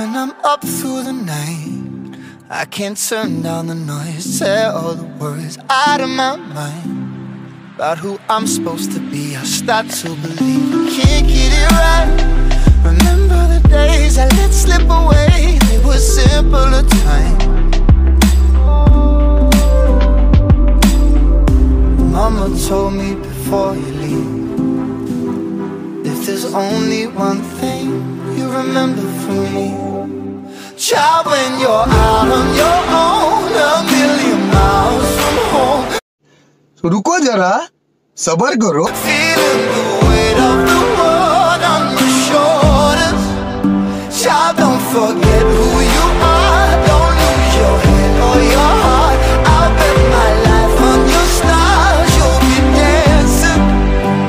and I'm up through the night. I can't turn down the noise, tear all the worries out of my mind about who I'm supposed to be. I start to believe I can't get it right. Remember the days I let slip away, they were simpler times. Mama told me before you leave, if there's only one thing you remember from me, child, when you're out on your own, a million miles from home. So रुको जरा, सबर करो. Feeling the weight of the world on your shoulders, child, don't forget who you are. Don't lose your head or your heart. I'll bet my life on your stars. You'll be dancing,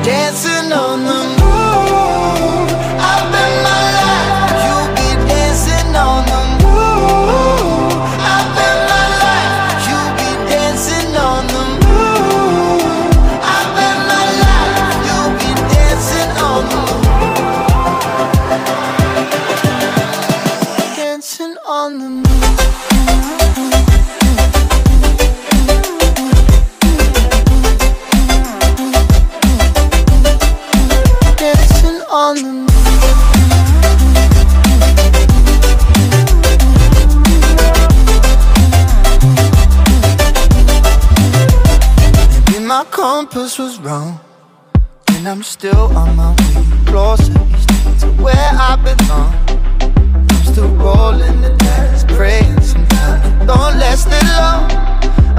dancing on the moon. Compass was wrong, and I'm still on my way, closer to where I belong. I'm still rolling the dice, praying sometimes it don't last that long.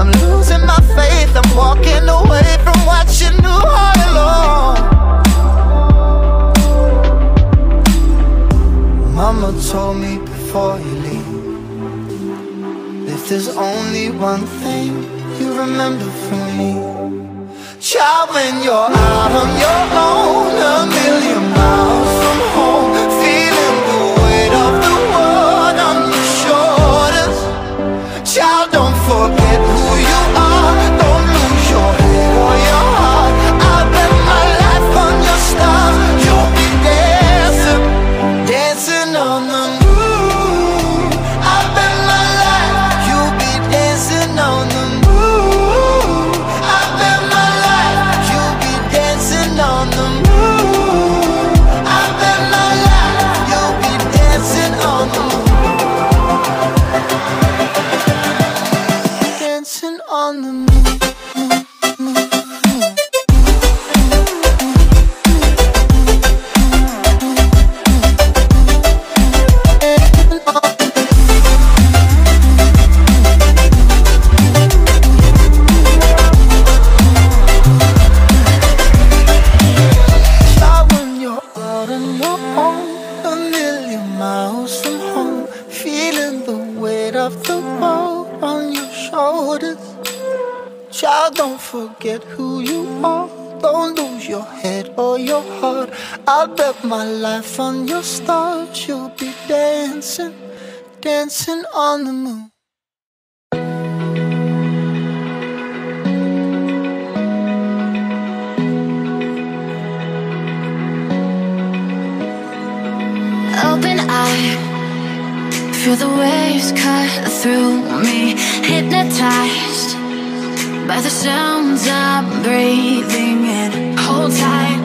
I'm losing my faith, I'm walking away from what you knew all along. Mama told me before you leave, if there's only one thing you remember from me, child, when you're out on your own, a million miles from home, feeling the weight of the world on your shoulders, child, don't forget who you are. Don't lose your head or your heart. I bet my life on your stars. You'll be dancing, dancing on the moon. I bet my life you'll be dancing on the moon. Child, don't forget who you are. Don't lose your head or your heart. I'll bet my life on your stars. You'll be dancing, dancing on the moon. Open eye, feel the waves cut through me. Hypnotized by the sounds I'm breathing in. Hold tight,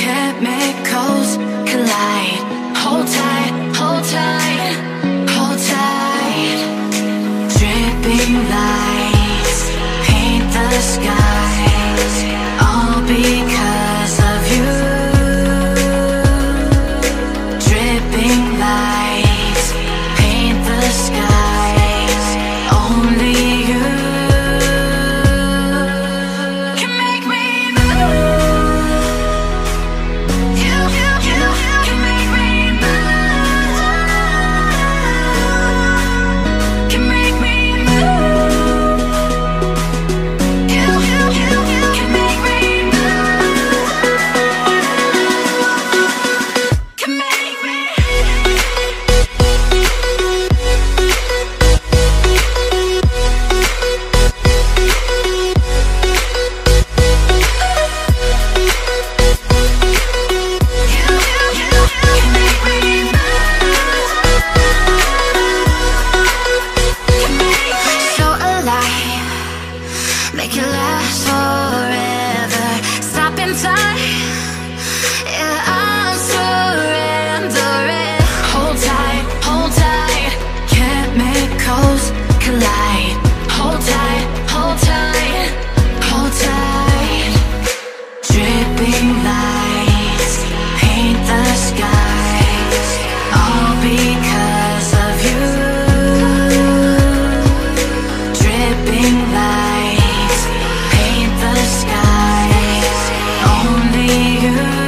chemicals collide. Hold tight, hold tight. Dripping lights paint the skies, all because of you. Dripping lights paint the skies, only you. Make me Lights paint the sky, only you.